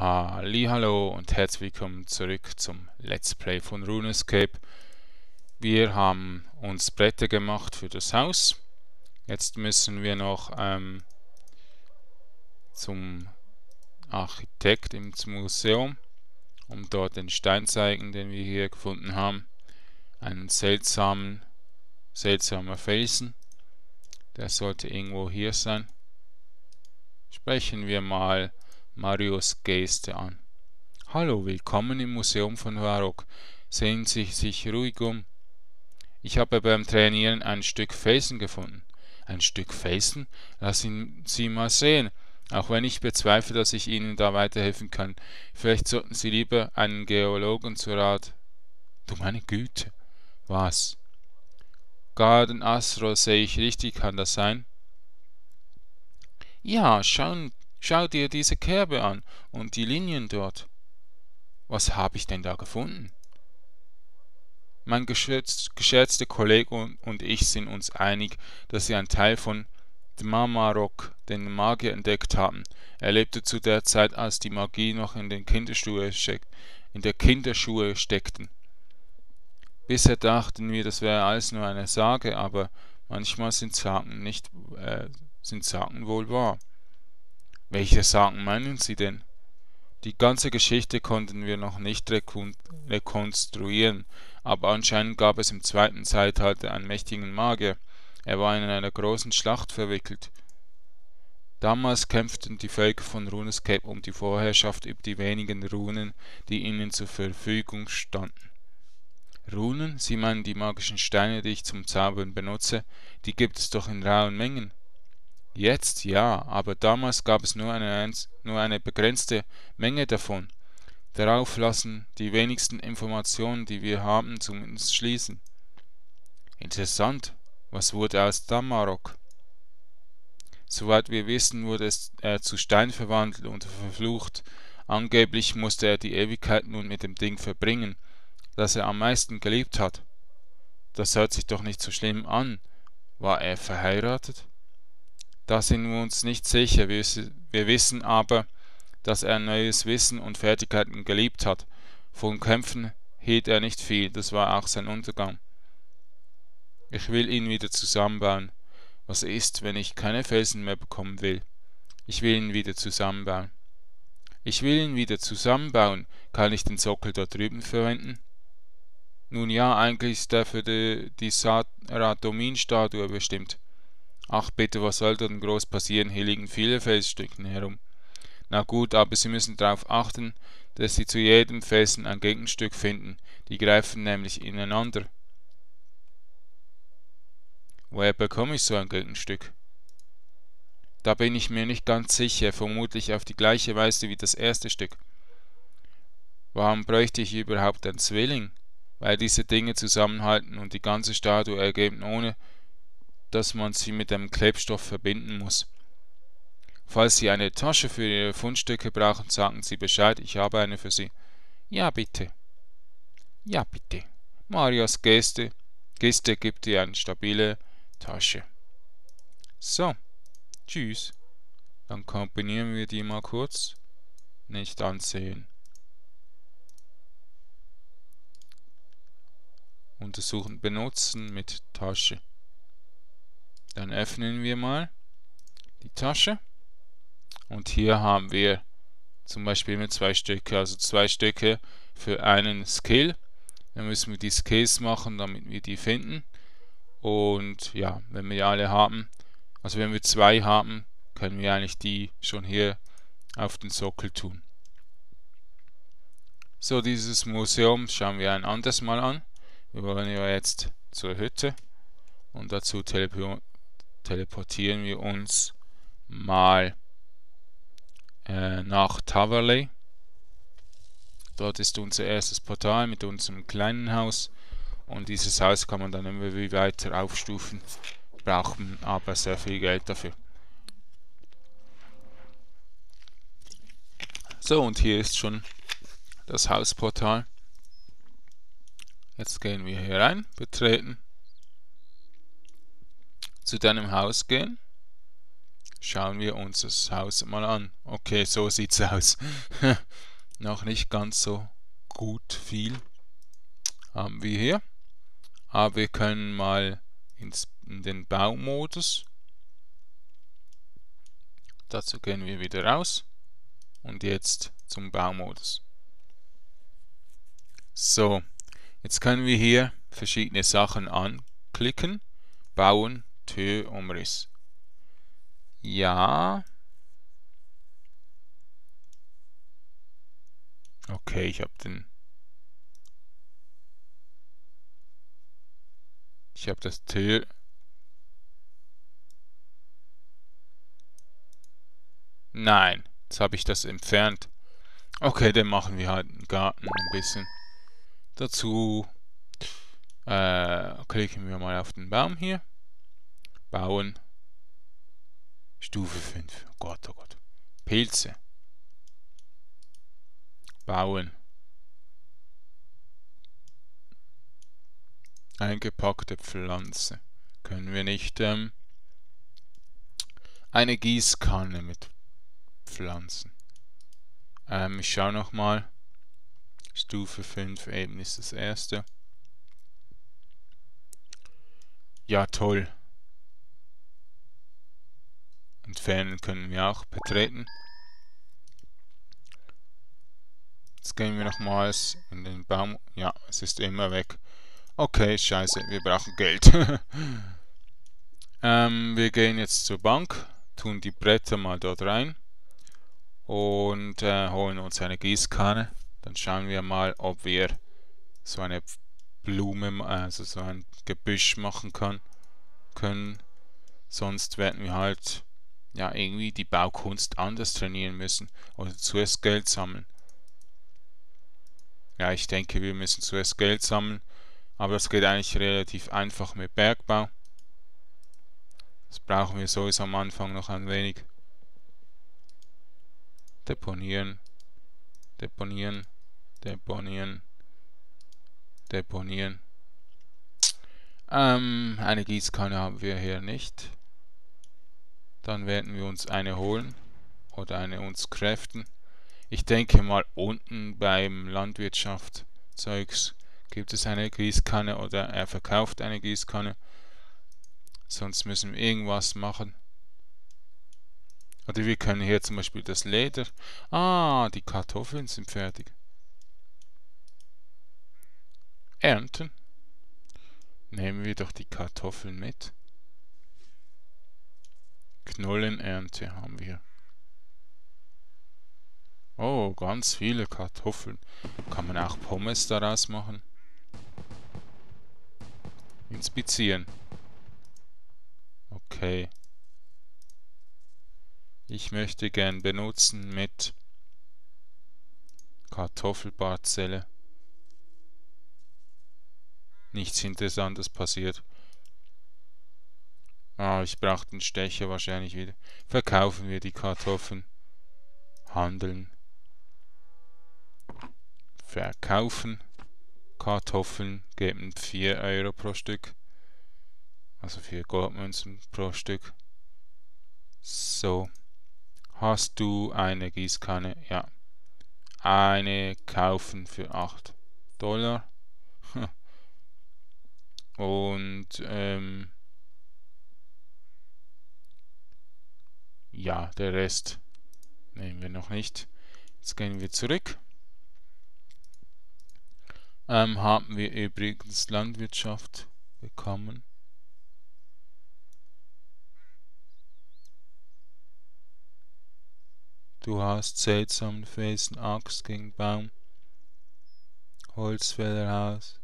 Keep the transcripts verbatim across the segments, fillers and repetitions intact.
Hallihallo und herzlich willkommen zurück zum Let's Play von Runescape. Wir haben uns Bretter gemacht für das Haus. Jetzt müssen wir noch ähm, zum Architekt im Museum, um dort den Stein zeigen, den wir hier gefunden haben. Einen seltsamen, seltsamer Felsen. Der sollte irgendwo hier sein. Sprechen wir mal Marius Giste an. Hallo, willkommen im Museum von Warok. Sehen Sie sich ruhig um. Ich habe beim Trainieren ein Stück Felsen gefunden. Ein Stück Felsen? Lassen Sie mal sehen. Auch wenn ich bezweifle, dass ich Ihnen da weiterhelfen kann. Vielleicht sollten Sie lieber einen Geologen zu Rat. Du meine Güte. Was? Garden Astro, sehe ich richtig, kann das sein? Ja, schauen Schau dir diese Kerbe an und die Linien dort. Was habe ich denn da gefunden? Mein geschätz, geschätzter Kollege und ich sind uns einig, dass wir einen Teil von Dmamarok, den Magier, entdeckt haben. Er lebte zu der Zeit, als die Magie noch in den Kinderschuhe steck, in der Kinderschuhe steckten. Bisher dachten wir, das wäre alles nur eine Sage, aber manchmal sind Sagen nicht, äh, sind Sagen wohl wahr. Welche Sagen meinen Sie denn? Die ganze Geschichte konnten wir noch nicht rekonstruieren, aber anscheinend gab es im zweiten Zeitalter einen mächtigen Magier. Er war in einer großen Schlacht verwickelt. Damals kämpften die Völker von Runescape um die Vorherrschaft über die wenigen Runen, die ihnen zur Verfügung standen. Runen? Sie meinen die magischen Steine, die ich zum Zaubern benutze? Die gibt es doch in rauen Mengen. Jetzt ja, aber damals gab es nur eine, nur eine begrenzte Menge davon. Darauf lassen die wenigsten Informationen, die wir haben, zumindest schließen. Interessant, was wurde aus Dmamarok? Soweit wir wissen, wurde es äh, zu Stein verwandelt und verflucht. Angeblich musste er die Ewigkeit nun mit dem Ding verbringen, das er am meisten geliebt hat. Das hört sich doch nicht so schlimm an. War er verheiratet? Da sind wir uns nicht sicher, wir, wir wissen aber, dass er neues Wissen und Fertigkeiten geliebt hat. Von Kämpfen hielt er nicht viel, das war auch sein Untergang. Ich will ihn wieder zusammenbauen. Was ist, wenn ich keine Felsen mehr bekommen will? Ich will ihn wieder zusammenbauen. Ich will ihn wieder zusammenbauen. Kann ich den Sockel da drüben verwenden? Nun ja, eigentlich ist er für die, die Saratomin-Statue bestimmt. Ach bitte, was soll denn groß passieren? Hier liegen viele Felsstücken herum. Na gut, aber Sie müssen darauf achten, dass Sie zu jedem Felsen ein Gegenstück finden. Die greifen nämlich ineinander. Woher bekomme ich so ein Gegenstück? Da bin ich mir nicht ganz sicher, vermutlich auf die gleiche Weise wie das erste Stück. Warum bräuchte ich überhaupt einen Zwilling? Weil diese Dinge zusammenhalten und die ganze Statue ergeben, ohne dass man sie mit einem Klebstoff verbinden muss. Falls Sie eine Tasche für Ihre Fundstücke brauchen, sagen Sie Bescheid, ich habe eine für Sie. Ja, bitte. Ja, bitte. Marius Giste, Giste gibt dir eine stabile Tasche. So. Tschüss. Dann kombinieren wir die mal kurz. Nicht ansehen. Untersuchen, benutzen mit Tasche. Dann öffnen wir mal die Tasche. Und hier haben wir zum Beispiel mit zwei Stücke, also zwei Stücke für einen Skill. Dann müssen wir die Skills machen, damit wir die finden. Und ja, wenn wir alle haben, also wenn wir zwei haben, können wir eigentlich die schon hier auf den Sockel tun. So, dieses Museum schauen wir ein anderes Mal an. Wir wollen ja jetzt zur Hütte und dazu teleportieren. Teleportieren wir uns mal äh, nach Taverley. Dort ist unser erstes Portal mit unserem kleinen Haus. Und dieses Haus kann man dann irgendwie weiter aufstufen. Brauchen aber sehr viel Geld dafür. So, und hier ist schon das Hausportal. Jetzt gehen wir hier rein, betreten. Zu deinem Haus gehen, Schauen wir uns das Haus mal an. Okay, so sieht's aus. Noch nicht ganz so gut viel haben wir hier. Aber wir können mal ins, in den Baumodus. Dazu gehen wir wieder raus. Und jetzt zum Baumodus. So, jetzt können wir hier verschiedene Sachen anklicken. Bauen, Tür, Umriss. Ja. Okay, ich habe den... Ich habe das Tür... Nein, jetzt habe ich das entfernt. Okay, dann machen wir halt einen Garten ein bisschen. Dazu äh, klicken wir mal auf den Baum hier. Bauen. Stufe fünf. Oh Gott, oh Gott. Pilze. Bauen. Eingepackte Pflanze. Können wir nicht ähm, eine Gießkanne mit Pflanzen. Ähm, ich schaue nochmal. Stufe fünf eben ist das erste. Ja, toll. Entfernen können wir auch, betreten. Jetzt gehen wir nochmals in den Baum. Ja, es ist immer weg. Okay, scheiße, wir brauchen Geld. ähm, wir gehen jetzt zur Bank, tun die Bretter mal dort rein und äh, holen uns eine Gießkanne. Dann schauen wir mal, ob wir so eine Blume, also so ein Gebüsch machen kann, können. Sonst werden wir halt ja irgendwie die Baukunst anders trainieren müssen oder zuerst Geld sammeln. Ja, ich denke, wir müssen zuerst Geld sammeln, aber das geht eigentlich relativ einfach mit Bergbau. Das brauchen wir sowieso am Anfang noch ein wenig. Deponieren, deponieren, deponieren, deponieren. Ähm, eine Gießkanne haben wir hier nicht. Dann werden wir uns eine holen oder eine uns kräften. Ich denke mal, unten beim Landwirtschaftszeugs gibt es eine Gießkanne oder er verkauft eine Gießkanne. Sonst müssen wir irgendwas machen. Oder wir können hier zum Beispiel das Leder... Ah, die Kartoffeln sind fertig. Ernten. Nehmen wir doch die Kartoffeln mit. Knollenernte haben wir. Oh, ganz viele Kartoffeln. Kann man auch Pommes daraus machen? Inspizieren. Okay. Ich möchte gern benutzen mit Kartoffelparzelle. Nichts Interessantes passiert. Ah, ich brauche den Stecher wahrscheinlich wieder. Verkaufen wir die Kartoffeln. Handeln. Verkaufen. Kartoffeln geben vier Euro pro Stück. Also vier Goldmünzen pro Stück. So. Hast du eine Gießkanne? Ja. Eine kaufen für acht Dollar. Und ähm, ja, der Rest nehmen wir noch nicht. Jetzt gehen wir zurück. Ähm, haben wir übrigens Landwirtschaft bekommen. Du hast seltsame Felsen, Axt gegen Baum, Holzfällerhaus.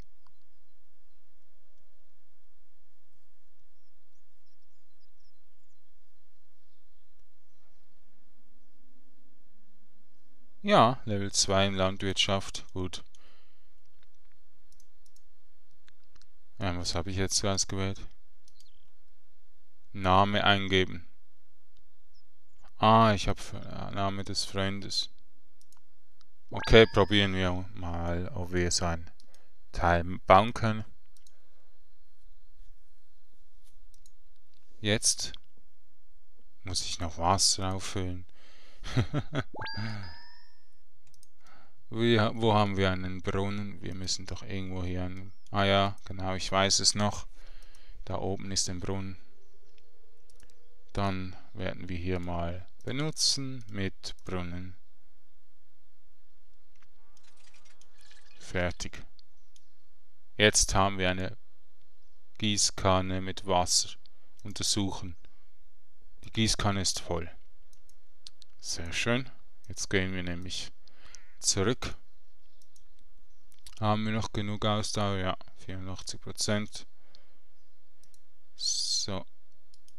Ja, Level zwei in Landwirtschaft, gut. Ja, was habe ich jetzt zuerst gewählt? Name eingeben. Ah, ich habe Name des Freundes. Okay, probieren wir mal, ob wir so einen Teil bauen können. Jetzt Muss ich noch was auffüllen? Wie, wo haben wir einen Brunnen? Wir müssen doch irgendwo hier einen... Ah ja, genau, ich weiß es noch. Da oben ist ein Brunnen. Dann werden wir hier mal benutzen mit Brunnen. Fertig. Jetzt haben wir eine Gießkanne mit Wasser. Untersuchen. Die Gießkanne ist voll. Sehr schön. Jetzt gehen wir nämlich zurück. Haben wir noch genug Ausdauer? Ja, vierundachtzig Prozent. So.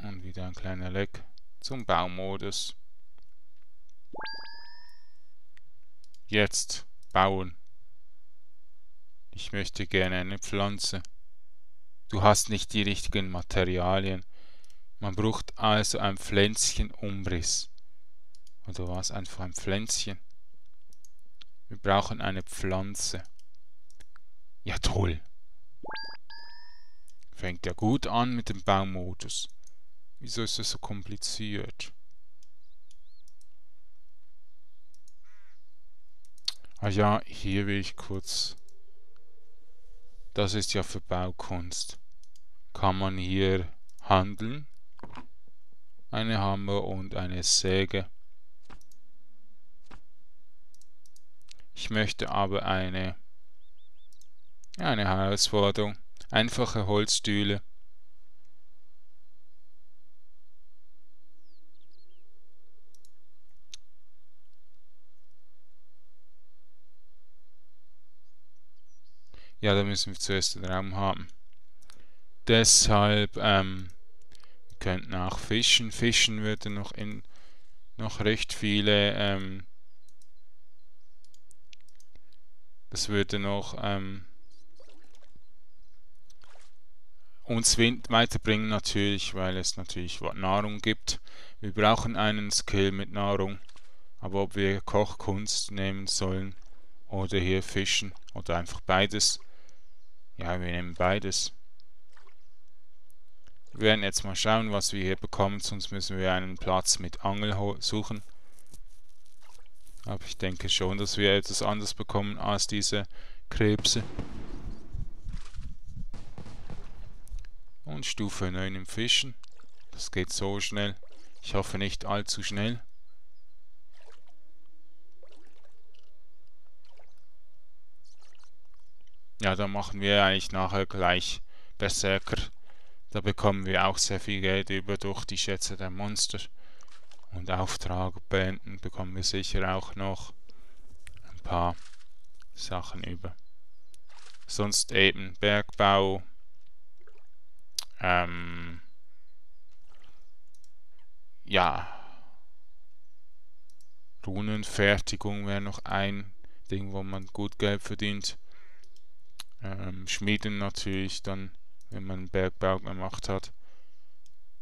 Und wieder ein kleiner Leck zum Baumodus. Jetzt bauen. Ich möchte gerne eine Pflanze. Du hast nicht die richtigen Materialien. Man braucht also ein Pflänzchen-Umriss. Oder was? Einfach ein Pflänzchen. Wir brauchen eine Pflanze. Ja, toll. Fängt ja gut an mit dem Baumodus. Wieso ist das so kompliziert? Ah ja, hier will ich kurz... Das ist ja für Baukunst. Kann man hier handeln? Eine Hammer und eine Säge. Ich möchte aber eine... eine Herausforderung. Einfache Holzstühle. Ja, da müssen wir zuerst den Raum haben. Deshalb, ähm, wir könnten auch fischen. Fischen würde noch in noch recht viele, ähm, das würde noch ähm, uns weiterbringen natürlich, weil es natürlich Nahrung gibt. Wir brauchen einen Skill mit Nahrung, aber ob wir Kochkunst nehmen sollen oder hier fischen oder einfach beides. Ja, wir nehmen beides. Wir werden jetzt mal schauen, was wir hier bekommen, sonst müssen wir einen Platz mit Angel suchen. Aber ich denke schon, dass wir etwas anderes bekommen als diese Krebse. Und Stufe neun im Fischen. Das geht so schnell. Ich hoffe nicht allzu schnell. Ja, da machen wir eigentlich nachher gleich Berserker. Da bekommen wir auch sehr viel Geld über durch die Schätze der Monster. Und Aufträge beenden bekommen wir sicher auch noch ein paar Sachen über. Sonst eben Bergbau. Ähm. Ja. Runenfertigung wäre noch ein Ding, wo man gut Geld verdient. Ähm, Schmieden natürlich dann, wenn man Bergbau gemacht hat.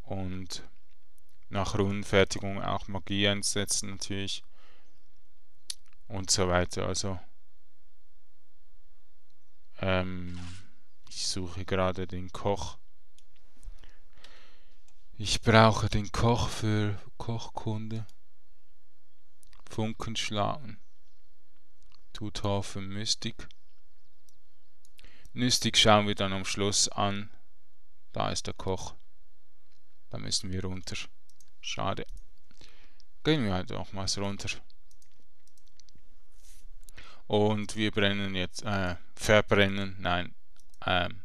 Und nach Runenfertigung auch Magie einsetzen natürlich. Und so weiter. Also ähm, ich suche gerade den Koch. Ich brauche den Koch für Kochkunde. Funken schlagen. Tutor für Mystik. Mystik schauen wir dann am Schluss an. Da ist der Koch. Da müssen wir runter. Schade. Gehen wir halt auch mal runter. Und wir brennen jetzt, äh, verbrennen, nein, ähm,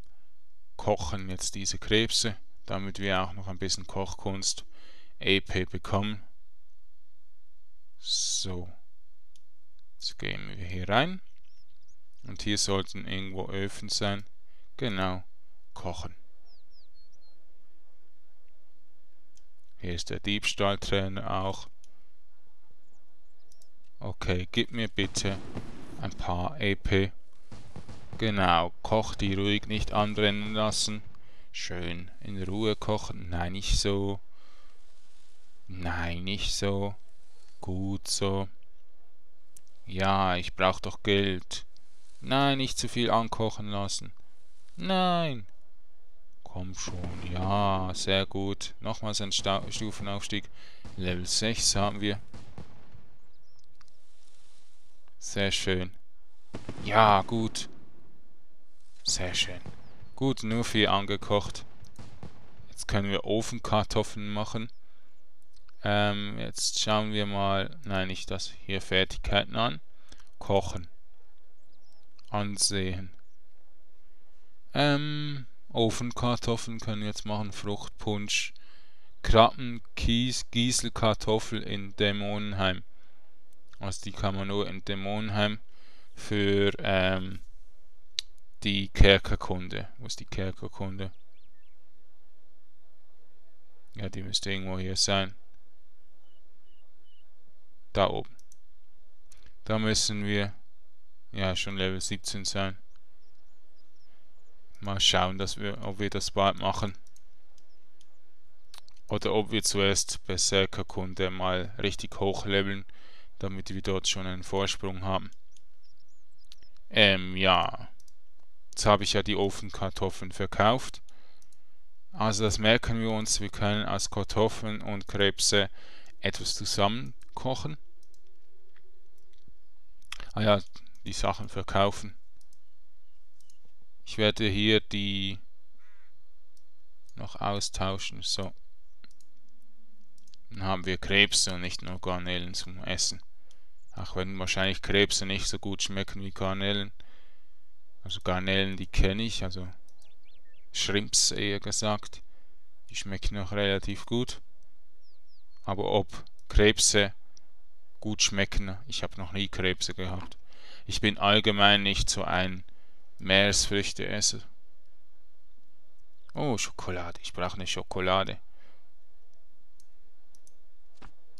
kochen jetzt diese Krebse, damit wir auch noch ein bisschen Kochkunst E P bekommen. So. Jetzt gehen wir hier rein. Und hier sollten irgendwo Öfen sein. Genau, kochen. Hier ist der Diebstahltrainer auch. Okay, gib mir bitte ein paar E P. Genau, koch die ruhig, nicht anbrennen lassen. Schön in Ruhe kochen. Nein, nicht so. Nein, nicht so. Gut so. Ja, ich brauche doch Geld. Nein, nicht zu viel ankochen lassen. Nein. Komm schon. Ja, sehr gut. Nochmals ein Sta- Stufenaufstieg. Level sechs haben wir. Sehr schön. Ja, gut. Sehr schön. Gut, nur viel angekocht. Jetzt können wir Ofenkartoffeln machen. Ähm, jetzt schauen wir mal, nein, nicht das, hier Fertigkeiten an. Kochen. Ansehen. Ähm, Ofenkartoffeln können wir jetzt machen, Fruchtpunsch. Krabben, Kies, Gieselkartoffel in Dämonenheim. Also die kann man nur in Dämonenheim für ähm, die Kerkerkunde. Wo ist die Kerkerkunde? Ja, die müsste irgendwo hier sein. Da oben. Da müssen wir ja schon Level siebzehn sein. Mal schauen, dass wir, ob wir das bald machen. Oder ob wir zuerst Berserkerkunde mal richtig hochleveln, damit wir dort schon einen Vorsprung haben. Ähm, ja. Jetzt habe ich ja die Ofenkartoffeln verkauft. Also das merken wir uns, wir können aus Kartoffeln und Krebse etwas zusammen kochen. Ah ja, die Sachen verkaufen. Ich werde hier die noch austauschen, so. Dann haben wir Krebse und nicht nur Garnelen zum Essen. Auch wenn wahrscheinlich Krebse nicht so gut schmecken wie Garnelen. Also Garnelen, die kenne ich, also Shrimps eher gesagt. Die schmecken noch relativ gut. Aber ob Krebse gut schmecken, ich habe noch nie Krebse gehabt. Ich bin allgemein nicht so ein Meeresfrüchteesser. Oh, Schokolade. Ich brauche eine Schokolade.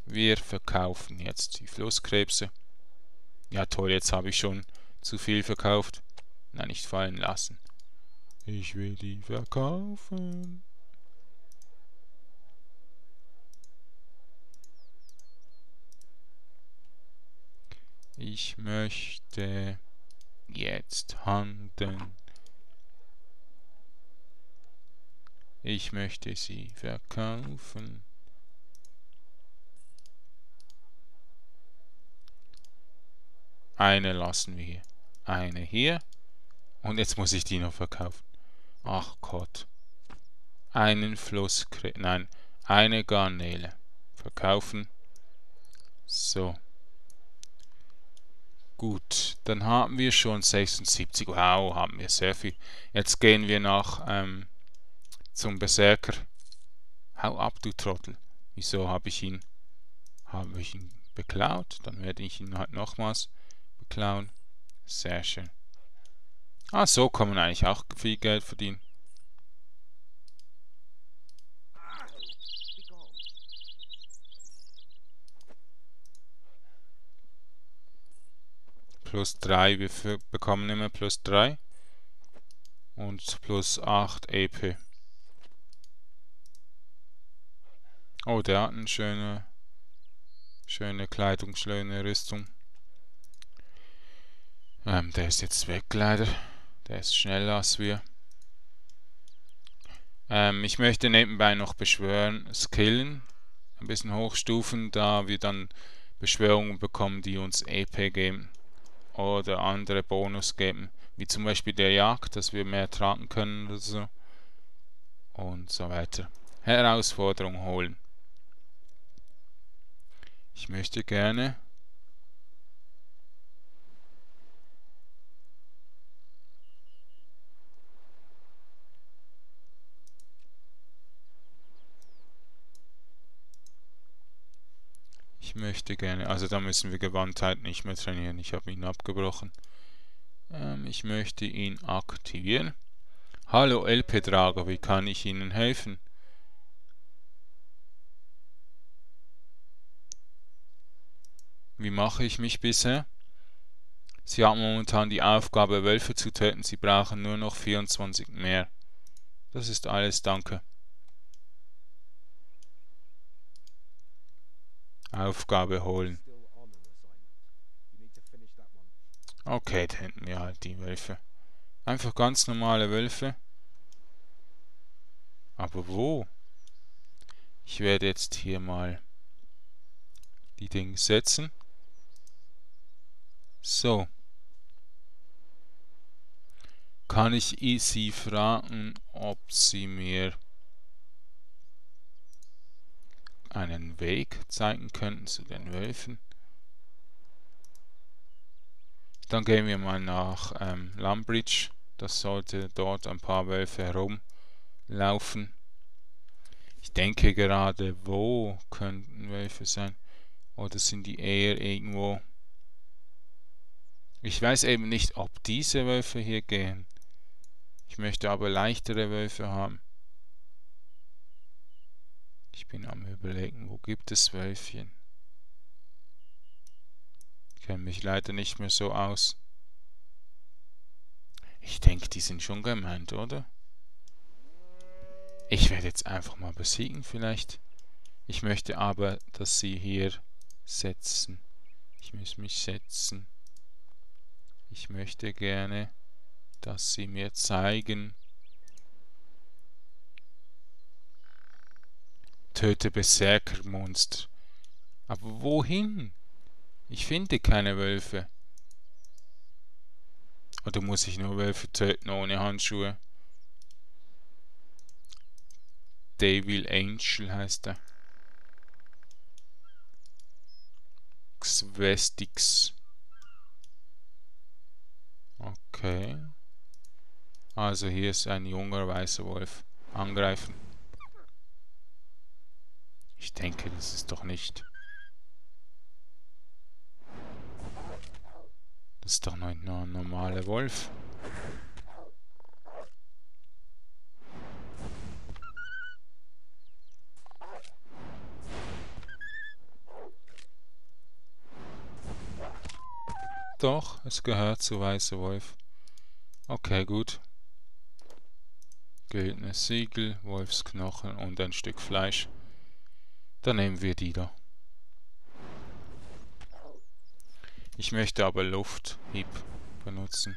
Wir verkaufen jetzt die Flusskrebse. Ja toll, jetzt habe ich schon zu viel verkauft. Nein, nicht fallen lassen. Ich will die verkaufen. Ich möchte jetzt handeln. Ich möchte sie verkaufen. Eine lassen wir hier. Eine hier. Und jetzt muss ich die noch verkaufen. Ach Gott. Einen Flusskrebs. Nein, eine Garnele. Verkaufen. So. Gut, dann haben wir schon sechsundsiebzig. Wow, haben wir sehr viel. Jetzt gehen wir nach ähm, zum Berserker. Hau ab, du Trottel. Wieso habe ich ihn, habe ich ihn beklaut? Dann werde ich ihn halt nochmals beklauen. Sehr schön. Ah, so kann man eigentlich auch viel Geld verdienen. Plus drei, wir bekommen immer plus drei und plus acht E P. Oh, der hat eine schöne, schöne Kleidung, schöne Rüstung. Ähm, der ist jetzt weg, leider. Der ist schneller als wir. Ähm, ich möchte nebenbei noch beschwören, skillen, ein bisschen hochstufen, da wir dann Beschwörungen bekommen, die uns E P geben. Oder andere Bonus geben, wie zum Beispiel der Jagd, dass wir mehr tragen können oder so. Und so weiter. Herausforderung holen. Ich möchte gerne Ich möchte gerne, also da müssen wir Gewandtheit nicht mehr trainieren. Ich habe ihn abgebrochen. Ähm, ich möchte ihn aktivieren. Hallo L P Drago, wie kann ich Ihnen helfen? Wie mache ich mich bisher? Sie haben momentan die Aufgabe, Wölfe zu töten. Sie brauchen nur noch vierundzwanzig mehr. Das ist alles, danke. Aufgabe holen. Okay, da hätten wir halt die Wölfe. Einfach ganz normale Wölfe. Aber wo? Ich werde jetzt hier mal die Dinge setzen. So. Kann ich sie fragen, ob sie mir einen Weg zeigen könnten zu den Wölfen? Dann gehen wir mal nach ähm, Lumbridge. Das sollte dort ein paar Wölfe herumlaufen. Ich denke gerade, wo könnten Wölfe sein? Oder sind die eher irgendwo? Ich weiß eben nicht, ob diese Wölfe hier gehen. Ich möchte aber leichtere Wölfe haben. Ich bin am Überlegen, wo gibt es Wölfchen? Ich kenne mich leider nicht mehr so aus. Ich denke, die sind schon gemeint, oder? Ich werde jetzt einfach mal besiegen vielleicht. Ich möchte aber, dass sie hier setzen. Ich muss mich setzen. Ich möchte gerne, dass sie mir zeigen. Töte Berserkermonster. Aber wohin? Ich finde keine Wölfe. Oder muss ich nur Wölfe töten ohne Handschuhe? Devil Angel heißt er. Xvestix. Okay. Also hier ist ein junger weißer Wolf. Angreifen. Ich denke, das ist doch nicht... Das ist doch nur ein normaler Wolf. Doch, es gehört zu weißer Wolf. Okay, gut. Güldenes Siegel, Wolfsknochen und ein Stück Fleisch. Dann nehmen wir die da. Ich möchte aber Lufthieb benutzen.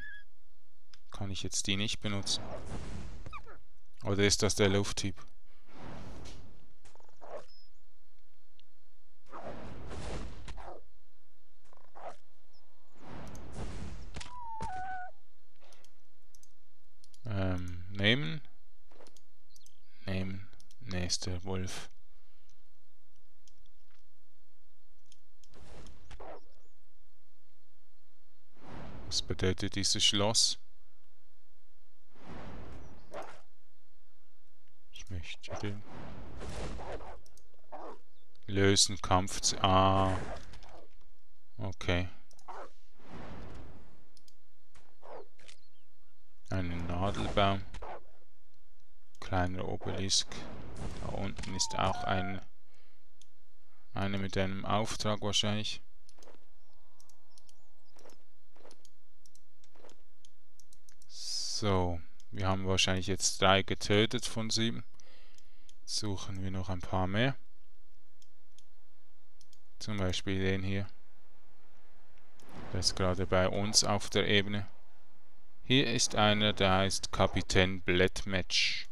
Kann ich jetzt die nicht benutzen? Oder ist das der Lufthieb? Ähm, nehmen. Nehmen. Nächster Wolf. Was bedeutet dieses Schloss? Ich möchte den lösen Kampf. Ah, okay. Einen Nadelbaum, kleiner Obelisk. Da unten ist auch ein eine mit einem Auftrag wahrscheinlich. So, wir haben wahrscheinlich jetzt drei getötet von sieben. Suchen wir noch ein paar mehr. Zum Beispiel den hier. Der ist gerade bei uns auf der Ebene. Hier ist einer, der heißt Kapitän Blattmatch.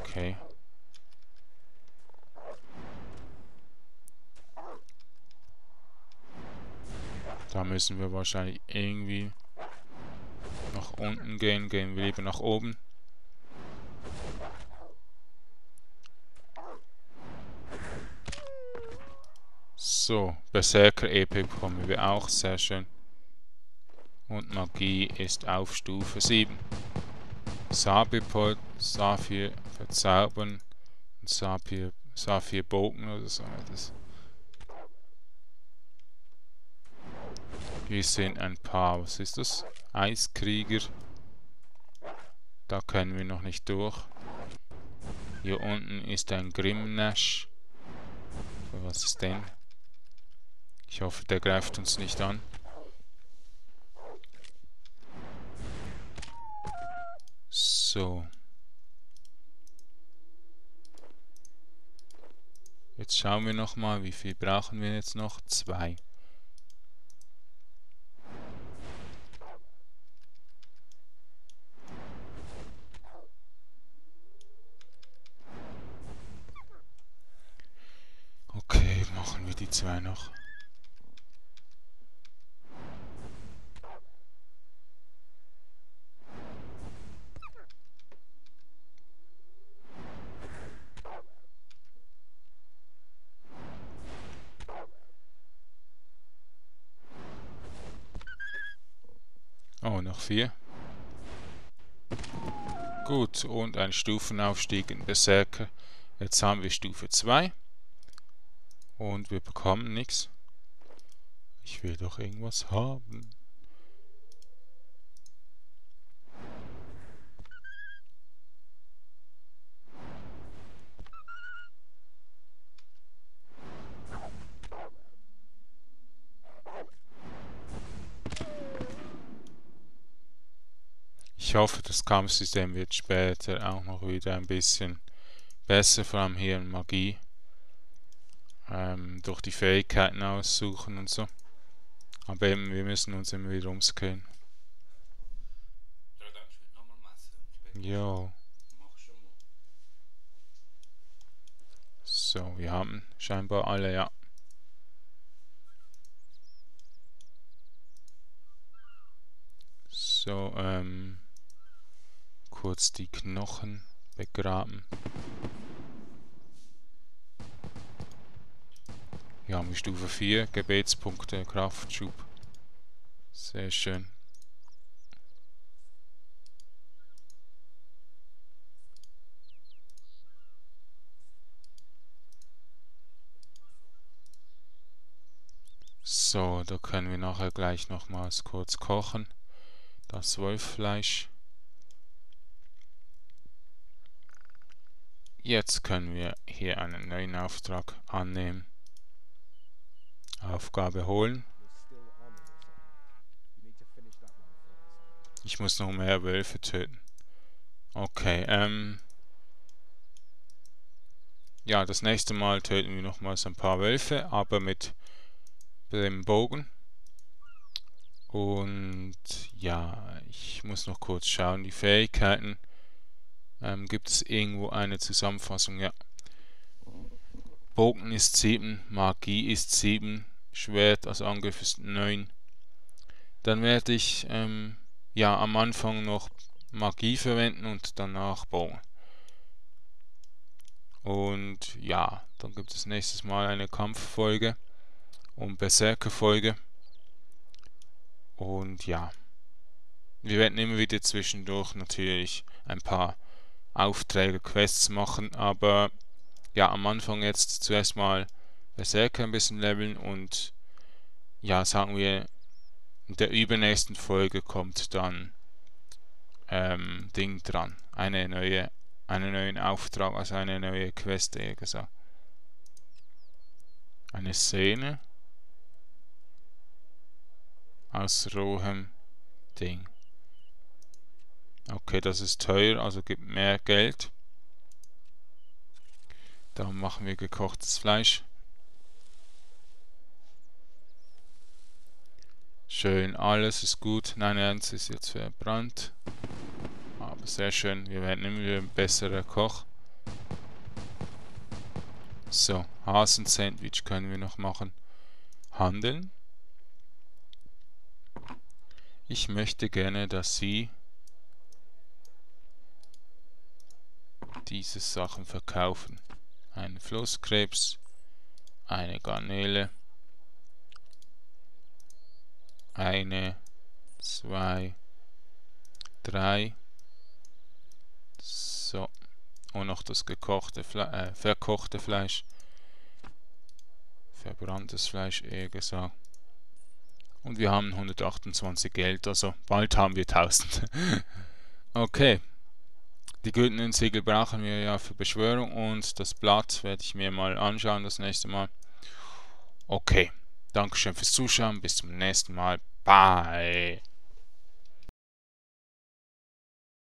Okay. Da müssen wir wahrscheinlich irgendwie... nach unten gehen, gehen wir lieber nach oben. So, Berserker-E P bekommen wir auch, sehr schön. Und Magie ist auf Stufe sieben. Sapirpot, Saphir verzaubern und Saphir, Saphir Bogen oder so etwas. Hier sind ein paar, was ist das? Eiskrieger. Da können wir noch nicht durch. Hier unten ist ein Grimnash. Was ist denn? Ich hoffe, der greift uns nicht an. So. Jetzt schauen wir nochmal, wie viel brauchen wir jetzt noch? Zwei. zwei noch. Oh, noch vier. Gut, und ein Stufenaufstieg in Berserker. Jetzt haben wir Stufe zwei. Und wir bekommen nichts. Ich will doch irgendwas haben. Ich hoffe, das Kampfsystem wird später auch noch wieder ein bisschen besser, vor allem hier in Magie. Ähm, durch die Fähigkeiten aussuchen und so. Aber eben, wir müssen uns immer wieder umscreenen. Jo. So, wir haben scheinbar alle, ja. So, ähm, kurz die Knochen begraben. Hier haben wir Stufe vier, Gebetspunkte, Kraftschub. Sehr schön. So, da können wir nachher gleich nochmals kurz kochen. Das Wolffleisch. Jetzt können wir hier einen neuen Auftrag annehmen. Aufgabe holen. Ich muss noch mehr Wölfe töten. Okay, ähm... ja, das nächste Mal töten wir nochmals ein paar Wölfe, aber mit dem Bogen. Und ja, ich muss noch kurz schauen, die Fähigkeiten. Ähm, gibt es irgendwo eine Zusammenfassung? Ja. Bogen ist sieben, Magie ist sieben, Schwert als Angriff ist neun. Dann werde ich ähm, ja, am Anfang noch Magie verwenden und danach Bogen. Und ja, dann gibt es nächstes Mal eine Kampffolge und Berserkerfolge. Und ja, wir werden immer wieder zwischendurch natürlich ein paar Aufträge, Quests machen, aber... ja, am Anfang jetzt zuerst mal Berserker ein bisschen leveln und ja, sagen wir, in der übernächsten Folge kommt dann ähm, Ding dran. Eine neue, einen neuen Auftrag, also eine neue Quest, eher gesagt. Eine Szene aus rohem Ding. Okay, das ist teuer, also gibt mehr Geld. Da machen wir gekochtes Fleisch. Schön, alles ist gut. Nein, eins ist jetzt verbrannt. Aber sehr schön, wir werden immer wieder ein besserer Koch. So, Hasen-Sandwich können wir noch machen. Handeln. Ich möchte gerne, dass Sie diese Sachen verkaufen. Ein Flusskrebs, eine Garnele, eine, zwei, drei, so, und noch das gekochte Fle- äh, verkochte Fleisch, verbranntes Fleisch, eher gesagt. Und wir haben hundertachtundzwanzig Geld, also bald haben wir tausend. Okay. Die goldenen Segel brauchen wir ja für Beschwörung und das Blatt werde ich mir mal anschauen das nächste Mal. Okay, Dankeschön fürs Zuschauen, bis zum nächsten Mal. Bye!